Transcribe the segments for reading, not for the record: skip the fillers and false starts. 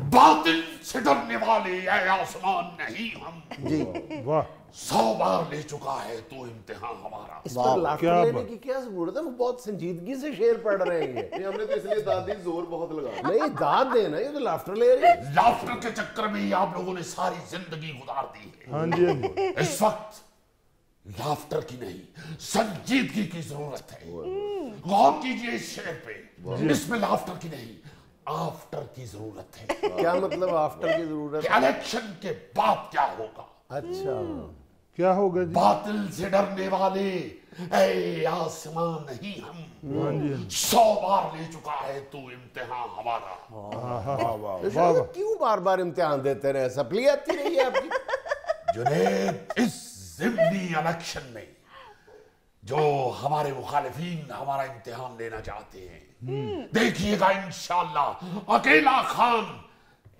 बातिल से डरने वाले आसमान नहीं हम जी। वाह, 100 बार ले चुका है तो इम्तिहान हमारा। इस पर लाखों लेने की क्या जरूरत है? वो बहुत संजीदगी से शेर पढ़ रहे हैं। नहीं, हमने तो इसलिए दाद दी, जोर बहुत लगा। नहीं दाद देना, ये तो लाफ्टर ले रहे हैं। लाफ्टर के चक्कर में ही आप लोगों ने सारी जिंदगी गुजार दी है। हाँ जी, इस वक्त लाफ्टर की नहीं संजीदगी की जरूरत है। गौर कीजिए इस शेर पे, इसमें लाफ्टर की नहीं आफ्टर की जरूरत है। क्या मतलब आफ्टर की जरूरत है? इलेक्शन के बाद क्या होगा? अच्छा, क्या होगा? बातिल से डरने वाले ऐ आसमान नहीं हम, 100 बार ले चुका है तू इम्तिहान हमारा। क्यों बार बार इम्तिहान देते रहे? सप्ली आती रही है आपकी। जुनैद, इस जिमनी इलेक्शन में जो हमारे मुखालिफीन हमारा इम्तिहान लेना चाहते हैं, देखिएगा इंशाल्लाह अकेला खान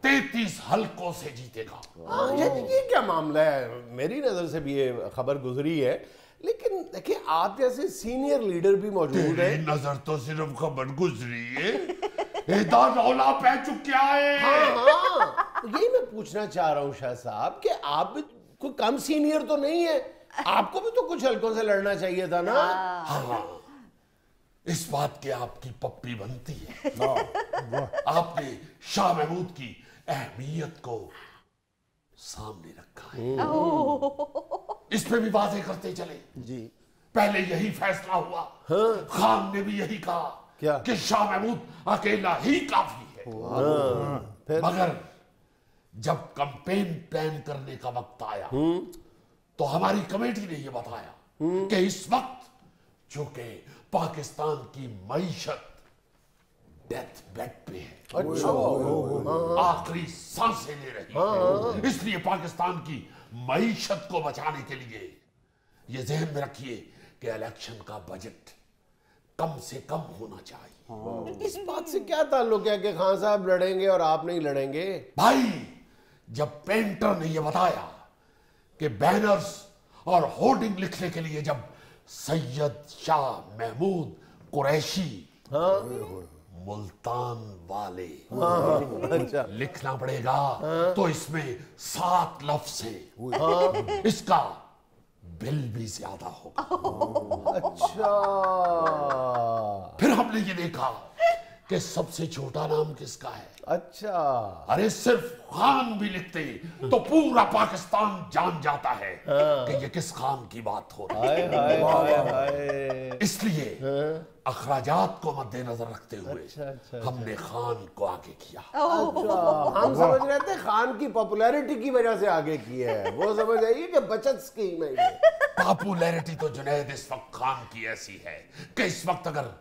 33 हलकों से जीतेगा। ये क्या मामला है? मेरी नजर से भी ये खबर गुजरी है, लेकिन देखिए आप जैसे सीनियर लीडर भी मौजूद है। नजर तो सिर्फ खबर गुजरी है, रौला पै चुका है। हाँ हाँ, यही मैं पूछना चाह रहा हूँ शाह साहब कि आप भी कोई कम सीनियर तो नहीं है, आपको भी तो कुछ हलकों से लड़ना चाहिए था ना। हाँ, इस बात की आपकी पप्पी बनती है। आपने शाह महमूद की अहमियत को सामने रखा है। इस पे भी बातें करते चले जी। पहले यही फैसला हुआ। हाँ। खान ने भी यही कहा क्या? कि शाह महमूद अकेला ही काफी है। हाँ। मगर जब कैंपेन प्लान करने का वक्त आया तो हमारी कमेटी ने यह बताया कि इस वक्त चूंकि पाकिस्तान की मईशत डेथ बेड पे है। अच्छा, आखिरी सांसें ले रही है, इसलिए पाकिस्तान की मईशत को बचाने के लिए यह जहन में रखिए कि इलेक्शन का बजट कम से कम होना चाहिए। इस बात से क्या ताल्लुक है कि खान साहब लड़ेंगे और आप नहीं लड़ेंगे? भाई, जब पेंटर ने यह बताया कि बैनर्स और होर्डिंग लिखने के लिए जब सैयद शाह महमूद कुरैशी मुल्तान वाले लिखना पड़ेगा, तो इसमें 7 लफ्ज हैं। इसका बिल भी ज्यादा होगा। अच्छा, फिर हमने ये देखा कि सबसे छोटा नाम किसका है। अच्छा, अरे सिर्फ खान भी लिखते तो पूरा पाकिस्तान जान जाता है कि ये किस खान की बात हो रही है। इसलिए अखराजात को मद्देनजर रखते हुए हमने खान को आगे किया। हम समझ रहे थे खान की पॉपुलैरिटी की वजह से आगे की है, वो समझ आइए कि बचत स्कीम है। पॉपुलैरिटी तो जुनैद इस वक्त खान की ऐसी है कि इस वक्त अगर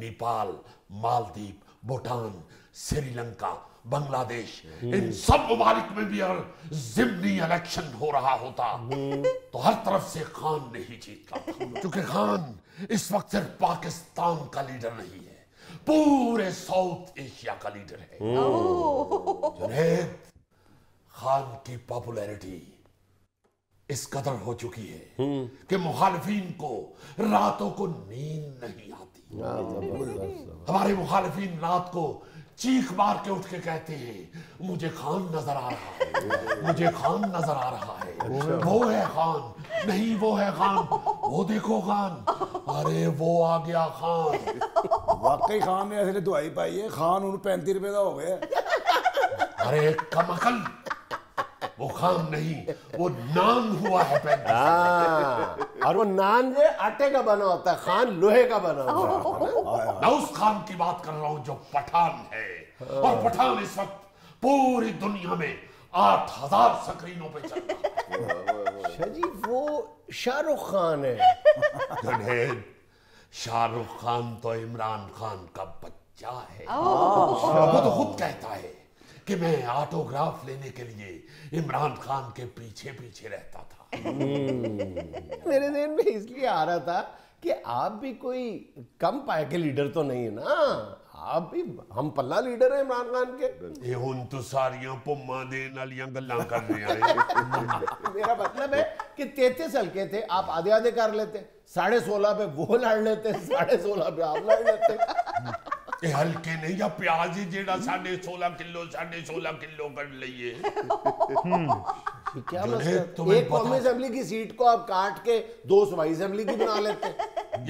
नेपाल, मालदीव, भूटान, श्रीलंका, बांग्लादेश, इन सब मुमालिक में भी अगर जिमनी इलेक्शन हो रहा होता तो हर तरफ से खान नहीं जीतता। क्योंकि खान इस वक्त सिर्फ पाकिस्तान का लीडर नहीं है, पूरे साउथ एशिया का लीडर है। जुनैद, खान की पॉपुलैरिटी इस कदर हो चुकी है कि मुखालिफीन को रातों को नींद नहीं आती। हमारे मुखालिफीन रात को चीख मार के उठ के कहते हैं मुझे खान नजर आ रहा है, मुझे खान नजर आ रहा है, वो है खान, नहीं वो है खान, वो देखो खान, अरे वो आ गया खान। वाकई खान ने ऐसे दुआई पाई है, खान उन 35 रुपए का हो गया। अरे कमकल, वो खान नहीं, वो नान हुआ है। और वो नान जो आटे का बना होता है, खान लोहे का बना होता है। मैं उस खान की बात कर रहा हूँ जो पठान है, और पठान इस वक्त पूरी दुनिया में 8000 स्क्रीनों पे चल रहा है। जी, वो शाहरुख खान है। शाहरुख खान तो इमरान खान का बच्चा है। वो तो खुद कहता है कि मैं ऑटोग्राफ लेने के लिए इमरान खान के पीछे पीछे रहता था। मेरे दिन में इसलिए आ रहा था कि आप भी कोई कम पाए के लीडर तो नहीं है ना, आप भी हम पल्ला लीडर हैं इमरान खान के। ये उन तो सारियां पुम्मा दे नालियां गल्लां कर रहे हैं। मेरा मतलब है कि 33 हलके थे, आप आधे आधे कर लेते, 16.5 पे वो लड़ लेते, 16.5 पे आप लड़ लेते। हल्के नहीं या प्याज जेड़ा 16.5 किलो 16.5 किलो कर लिए। क्या मसला? एक कौमी असेंबली की सीट को आप काट के 2 सूबाई असेंबली की बना लेते,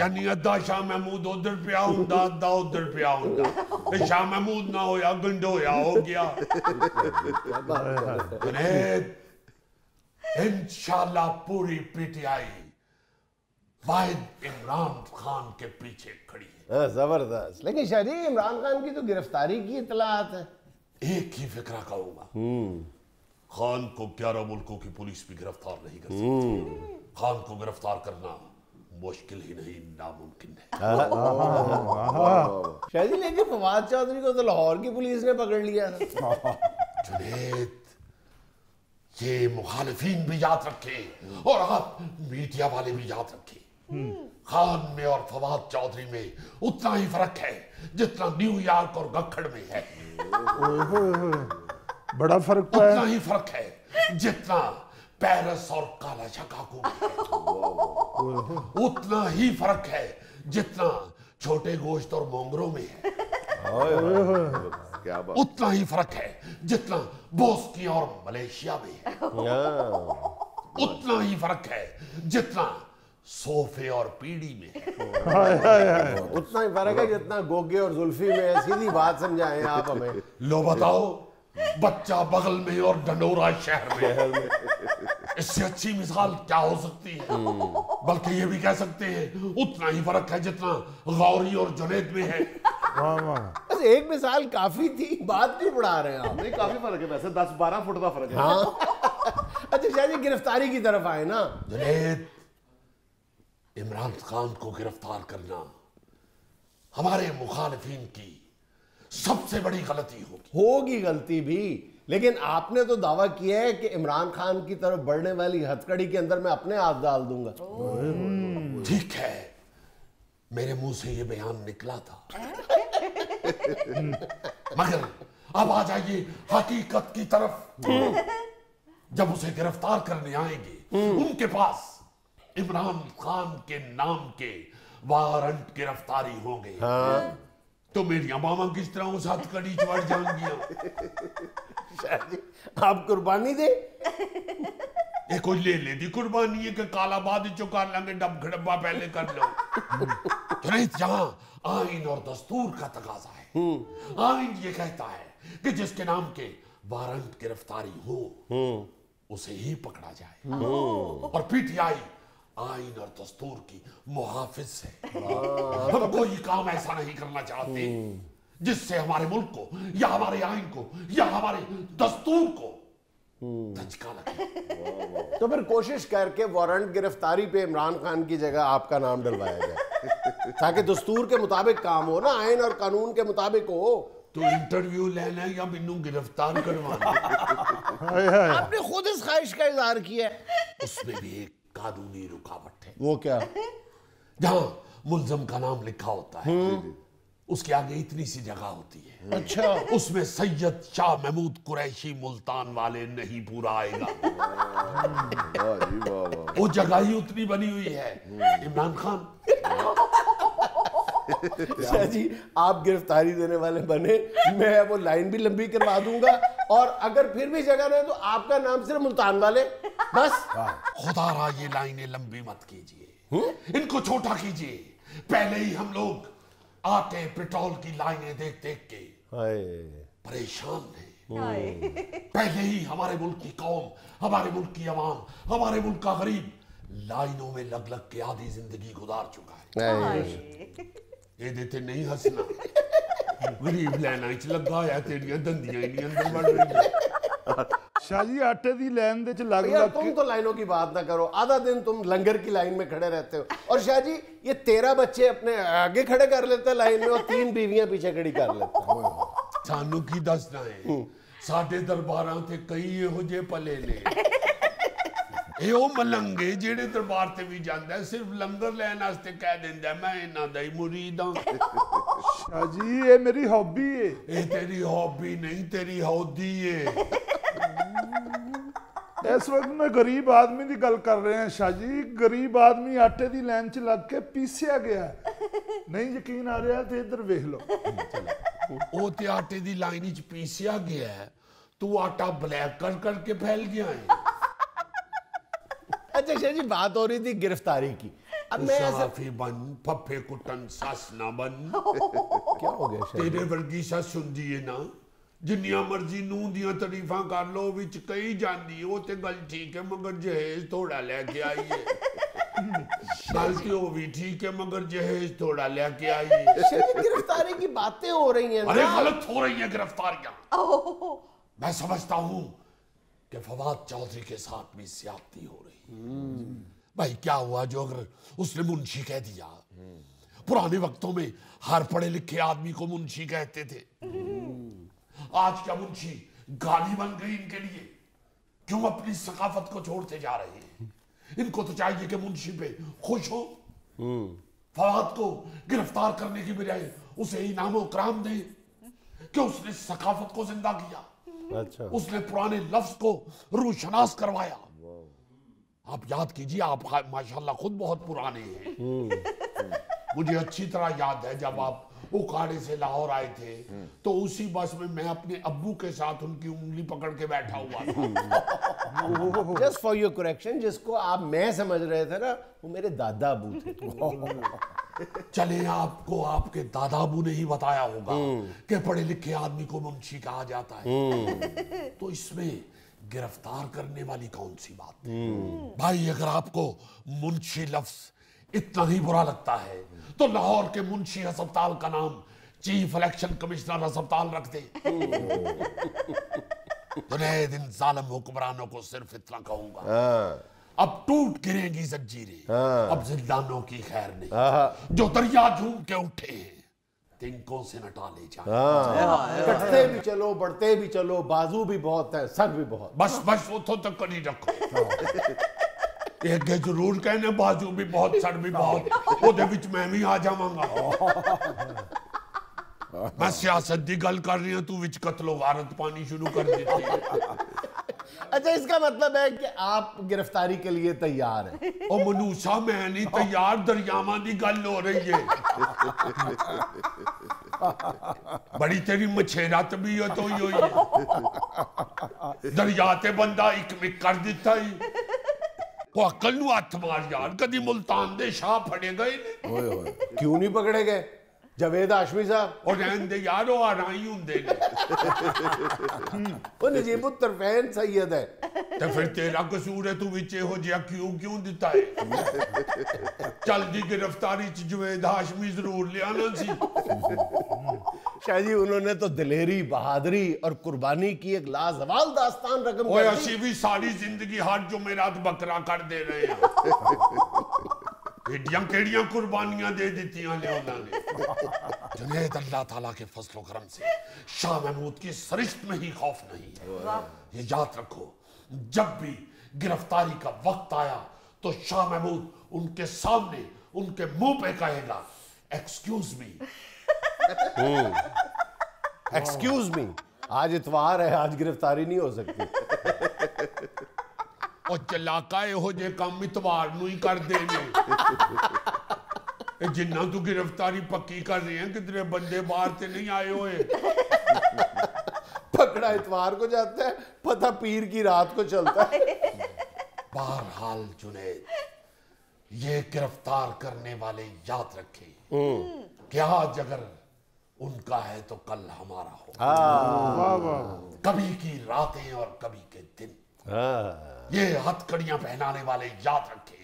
यानी अद्धा शाह महमूद उधर पिया हुंदा अद्धा उधर पिया हुंदा, शाह महमूद ना होया गंडोया हो गया। इंशाल्लाह पूरी पीटीआई वाहिद इमरान खान के पीछे खड़ी है। जबरदस्त। लेकिन शादी इमरान खान की तो गिरफ्तारी की इतलात है। एक ही फिक्रा का होगा, खान को 11 मुल्कों की पुलिस भी गिरफ्तार नहीं कर सकती। खान को गिरफ्तार करना मुश्किल ही नहीं नामुमकिन है। शादी लेकिन फवाद चौधरी को तो लाहौर की पुलिस ने पकड़ लिया। ये मुखालिफीन भी याद रखे और आप मीडिया वाले भी याद रखे, खान में और फवाद चौधरी में उतना ही फर्क है जितना न्यूयॉर्क और गखड़ में है। बड़ा फर्क है। उतना ही फर्क है जितना पेरिस और काला शिकागो में है। उतना ही फर्क है जितना छोटे गोश्त और मोंगरों में है। उतना ही फर्क है जितना बोस्निया और मलेशिया में है। उतना ही फर्क है जितना सोफे और पीढ़ी में है। उतना ही फर्क है जितना गोगे और जुल्फी में। सीधी बात समझाएं आप हमें। लो बताओ, बच्चा बगल में और डंडोरा शहर में, इससे अच्छी मिसाल क्या हो सकती है? बल्कि ये भी कह सकते हैं उतना ही फर्क है जितना गौरी और जुनैद में है। बस एक मिसाल काफी थी, बात नहीं बढ़ा रहे आप। नहीं, काफी फर्क है वैसे, 10-12 फुट का फर्क है। हाँ। अच्छा शायद गिरफ्तारी की तरफ आए ना। इमरान खान को गिरफ्तार करना हमारे मुखालिफिन की सबसे बड़ी गलती होगी। होगी गलती भी, लेकिन आपने तो दावा किया है कि इमरान खान की तरफ बढ़ने वाली हथकड़ी के अंदर मैं अपने आप डाल दूंगा। ठीक है, मेरे मुंह से ये बयान निकला था, मगर अब आ जाइए हकीकत की तरफ। जब उसे गिरफ्तार करने आएंगे, उनके पास इमरान खान के नाम के वारंट गिरफ्तारी होंगे। हाँ। तो मेरी मामा किस तरह उस हथकड़ी चढ़ जाएंगी? आप कुर्बानी दे। ये कोई ले लेती कुर्बानी है कि काला बाद चुका लेंगे, डब घड़ब्बा पहले कर लो। तो नहीं, जहां आइन और दस्तूर का तकाजा है, आइन ये कहता है कि जिसके नाम के वारंट गिरफ्तारी हो उसे ही पकड़ा जाए, और पीटीआई आइन और दस्तूर की मुहाफिज है। हम कोई काम ऐसा नहीं करना चाहते जिससे हमारे मुल्क को या हमारे आइन को या हमारे दस्तूर को धचका लगे। तो फिर कोशिश करके वारंट गिरफ्तारी पे इमरान खान की जगह आपका नाम डलवाया जाए ताकि दस्तूर के मुताबिक काम हो ना, आइन और कानून के मुताबिक हो। तो इंटरव्यू लेना या बिन्नू गिरफ्तार करवाना? आपने खुद इस ख्वाहिश का इजहार किया। उसमें भी एक कानूनी रुकावट है। वो क्या? जहाँ मुल्जम का नाम लिखा होता है, उसके आगे इतनी सी जगह होती है। अच्छा। उसमें सैयद शाह महमूद कुरैशी मुल्तान वाले नहीं पूरा आएगा। वो जगह ही उतनी बनी हुई है। इमरान खान जी आप गिरफ्तारी देने वाले बने, मैं वो लाइन भी लंबी करवा दूंगा, और अगर फिर भी जगह नहीं तो आपका नाम सिर्फ मुल्तान वाले बस। खुदा रा ये लाइनें लंबी मत कीजिए, इनको छोटा कीजिए। पहले ही हम लोग आटे पेट्रोल की लाइनें देख देख के परेशान है। पहले ही हमारे मुल्क की कौम, हमारे मुल्क की आवाम, हमारे मुल्क का गरीब लाइनों में लग लग के आधी जिंदगी गुजार चुका है। ये देते नहीं हंसना, गरीब लाइना च लगा है, तेरिया धंधिया ही नहीं अंदर बढ़ रही। शाहजी आटे की लाइन दे लग लग के। तुम तो लाइनों की बात ना करो, आधा दिन तुम लंगर की लाइन में खड़े रहते हो, और शाहजी ये 13 बच्चे अपने आगे खड़े कर लेते हैं लाइन में, और 3 बीवियां पीछे खड़ी कर लेते हैं। सानू की दसना है, साढ़े दरबारा से कई यहो जे पले ने यो मलंगे जेड़े दरबार से भी जांदा है, सिर्फ लंगर लेने वास्ते कह देंदा मैं इन्हां दा ही मुरीद हां। शाहजी ये मेरी हॉबी है। ये तेरी हॉबी नहीं, तेरी हौदी है। इस वक्त मैं गरीब आदमी की गल कर रहे हैं शाहजी। गरीब आदमी आटे की लाइन च लग के पीसिया गया, नहीं यकीन आ रहा तो इधर वेख लो वो तो आटे की लाइन च पीसिया गया है तू आटा ब्लैक कर करके फैल गया है। अच्छा शाह जी बात हो रही थी गिरफ्तारी की। अब मैं ऐसा बन फफे कुटन सस ना बन क्या हो गया तेरे वर्गी सस सुनदी है ना जिन्नियां मर्जी नूं दियां तारीफां कर लो विच कई जांदी वो ते गल ठीक है मगर जहेज थोड़ा लेके आई है गल ते वो भी ठीक है मगर जहेज थोड़ा लेके आई है। गिरफ्तारी की बातें हो रही हैं। अरे गलत हो रही है गिरफ्तारियां। मैं समझता हूँ कि फवाद चौधरी के साथ में ज्यादती हो रही। भाई क्या हुआ जो अगर उसने मुंशी कह दिया। पुराने वक्तों में हर पढ़े लिखे आदमी को मुंशी कहते थे। आज क्या मुंशी गाली बन गई इनके लिए। क्यों अपनी सकाफत को छोड़ते जा रहे हैं। इनको तो चाहिए कि मुंशी पे खुश हो। फवाद को गिरफ्तार करने की बजाय उसे इनाम और कराम दे कि उसने सकाफत को जिंदा किया। अच्छा। उसने पुराने लफ्ज को रूशनास करवाया। आप याद कीजिए आप माशाल्लाह खुद बहुत पुराने हैं। मुझे अच्छी तरह याद है जब आप उखाड़े से लाहौर आए थे तो उसी बस में मैं अपने अब्बू के साथ उनकी उंगली पकड़ के बैठा हुआ था। जस्ट फॉर योर करेक्शन जिसको आप मैं समझ रहे थे ना वो मेरे दादा अबू थे। चले आपको आपके दादा अबू ने ही बताया होगा कि पढ़े लिखे आदमी को मुंशी कहा जाता है। तो इसमें गिरफ्तार करने वाली कौन सी बात है। भाई अगर आपको मुंशी लफ्ज इतना ही बुरा लगता है तो लाहौर के मुंशी अस्पताल का नाम चीफ इलेक्शन कमिश्नर अस्पताल रख दे। जुनैद इन जालिम हुक्मरानों को सिर्फ इतना कहूंगा अब टूट गिरेंगी जंजीरें अब जिंदानों की खैर नहीं जो दरिया झूम के उठे तिनकों से न टाले जाएं। कटते भी चलो बढ़ते भी चलो बाजू भी बहुत है सर भी बहुत बस बस वो तो तक नहीं रखो। एक जरूर कहने बाजू भी बहुत सर भी बहुत वो दे विच मैं भी आ जावांगा। मैं सियासत की गल कर रही हूं तू विच कतलो वारत पानी शुरू कर देती है। अच्छा इसका मतलब है कि आप गिरफ्तारी के लिए तैयार हैं। ओ मनुषा मैं नहीं तैयार दरियामा दी गल हो रही है। बड़ी तेरी मछेरा तबीयत तो ही हुई दरिया ते बंदा इकमिक कर दिता ही को अकल नू हथ मार यार। कदी मुल्तान दे शाह फड़े गए क्यों नहीं पकड़े गए जवेद हाशमी साहब और रहन दे यार वो आराई हुंदे ने वो नजीब तरफैन सैयद है ते फिर तेरा कसूर है तू विच इहो जिहा क्यों दिता है। चलदी गिरफ्तारी च जवेद हाशमी जरूर ले आना सी। शाह जी उन्होंने तो दिलेरी बहादुरी और कुर्बानी की एक लाजवाब दास्तान रकम ओए असी भी सारी जिंदगी हर जुमेरात बकरा कर दे रहे हैं। केड़ियां कुर्बानियां दे दितियां ले उन्होंने। जुनैद अल्लाह ताला के फजलो करम से शाह महमूद की सरिश्त में ही खौफ नहीं है। ये याद रखो जब भी गिरफ्तारी का वक्त आया तो शाह महमूद उनके सामने उनके मुंह पे कहेगा एक्सक्यूज मी एक्सक्यूज मी। आज इतवार है आज गिरफ्तारी नहीं हो सकती। और चलाका इहो जे काम इतवार नूं ही कर देने जिन्ना तू गिरफ्तारी पक्की कर रहे हैं कितने बंदे बाहर से नहीं आए हुए। पकड़ा इतवार को जाता है पता पीर की रात को चलता है। बहरहाल जुनैद ये गिरफ्तार करने वाले याद रखे क्या आज अगर उनका है तो कल हमारा होगा। कभी की रातें और कभी के दिन ये हथकड़ियां पहनाने वाले याद रखे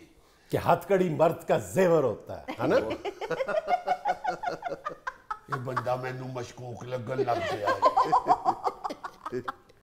कि हथकड़ी मर्द का जेवर होता है ना। ये बंदा मैनू मशकूक लगन लग गया।